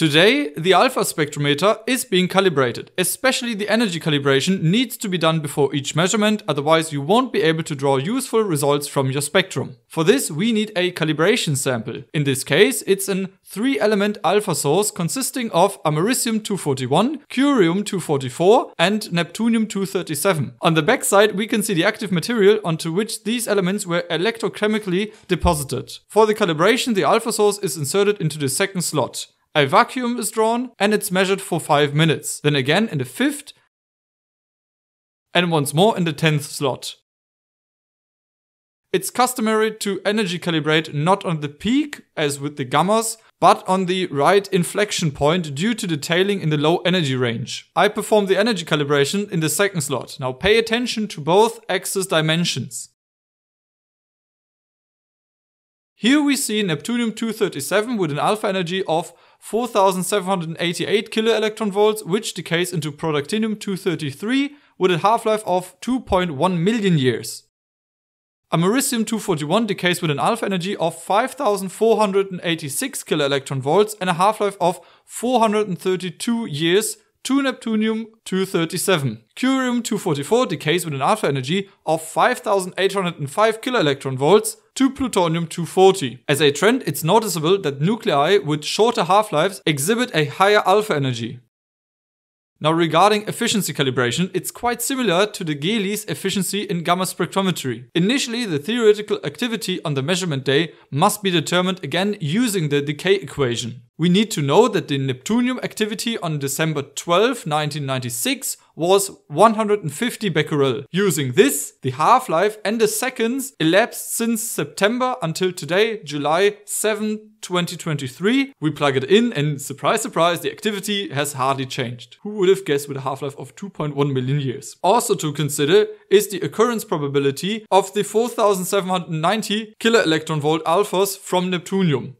Today, the alpha spectrometer is being calibrated. Especially the energy calibration needs to be done before each measurement, otherwise you won't be able to draw useful results from your spectrum. For this, we need a calibration sample. In this case, it's an 3-element alpha source consisting of americium-241, curium-244 and neptunium-237. On the backside, we can see the active material onto which these elements were electrochemically deposited. For the calibration, the alpha source is inserted into the second slot. A vacuum is drawn and it's measured for 5 minutes, then again in the 5th and once more in the 10th slot. It's customary to energy calibrate not on the peak, as with the gammas, but on the right inflection point due to the tailing in the low energy range. I perform the energy calibration in the 2nd slot. Now pay attention to both axis dimensions. Here we see neptunium-237 with an alpha energy of 4,788 keV, which decays into protactinium-233 with a half-life of 2.1 million years. Americium-241 decays with an alpha energy of 5,486 keV and a half-life of 432 years to neptunium-237. Curium-244 decays with an alpha energy of 5,805 keV to plutonium-240. As a trend, it's noticeable that nuclei with shorter half-lives exhibit a higher alpha energy. Now regarding efficiency calibration, it's quite similar to the GeLi's efficiency in gamma spectrometry. Initially, the theoretical activity on the measurement day must be determined again using the decay equation. We need to know that the neptunium activity on December 12, 1996 was 150 becquerel. Using this, the half-life and the seconds elapsed since September until today, July 7, 2023. We plug it in and surprise, surprise, the activity has hardly changed. Who would have guessed with a half-life of 2.1 million years? Also to consider is the occurrence probability of the 4,790 keV alphas from neptunium.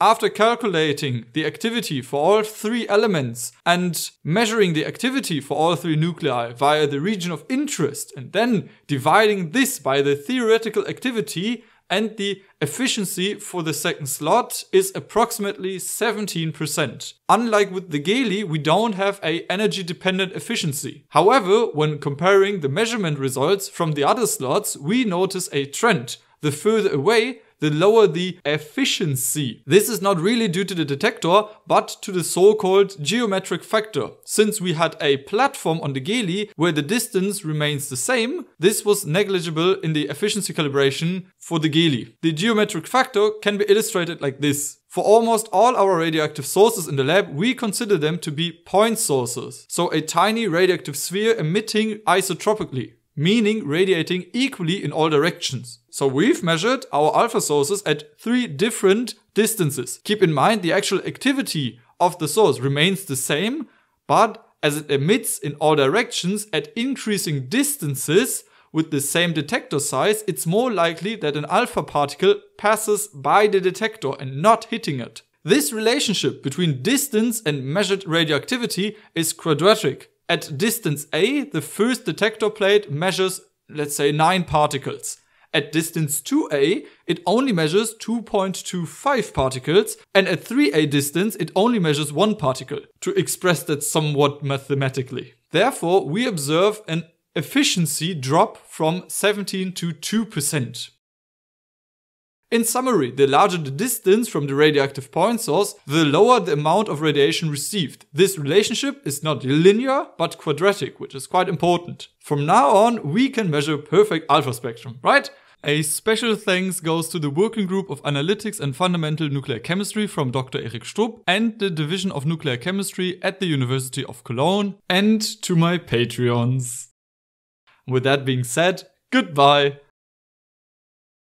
After calculating the activity for all 3 elements and measuring the activity for all 3 nuclei via the region of interest and then dividing this by the theoretical activity and the efficiency for the 2nd slot is approximately 17%. Unlike with the GeLi, we don't have an energy-dependent efficiency. However, when comparing the measurement results from the other slots, we notice a trend. The further away, the lower the efficiency. This is not really due to the detector, but to the so-called geometric factor. Since we had a platform on the GeLi where the distance remains the same, this was negligible in the efficiency calibration for the GeLi. The geometric factor can be illustrated like this. For almost all our radioactive sources in the lab, we consider them to be point sources. So a tiny radioactive sphere emitting isotropically, meaning radiating equally in all directions. So we've measured our alpha sources at 3 different distances. Keep in mind the actual activity of the source remains the same, but as it emits in all directions at increasing distances with the same detector size, it's more likely that an alpha particle passes by the detector and not hitting it. This relationship between distance and measured radioactivity is quadratic. At distance A, the first detector plate measures, let's say, 9 particles. At distance 2A, it only measures 2.25 particles, and at 3A distance, it only measures 1 particle, to express that somewhat mathematically. Therefore, we observe an efficiency drop from 17% to 2%. In summary, the larger the distance from the radioactive point source, the lower the amount of radiation received. This relationship is not linear, but quadratic, which is quite important. From now on, we can measure perfect alpha spectrum, right? A special thanks goes to the Working Group of Analytics and Fundamental Nuclear Chemistry from Dr. Eric Strupp and the Division of Nuclear Chemistry at the University of Cologne, and to my Patreons. With that being said, goodbye!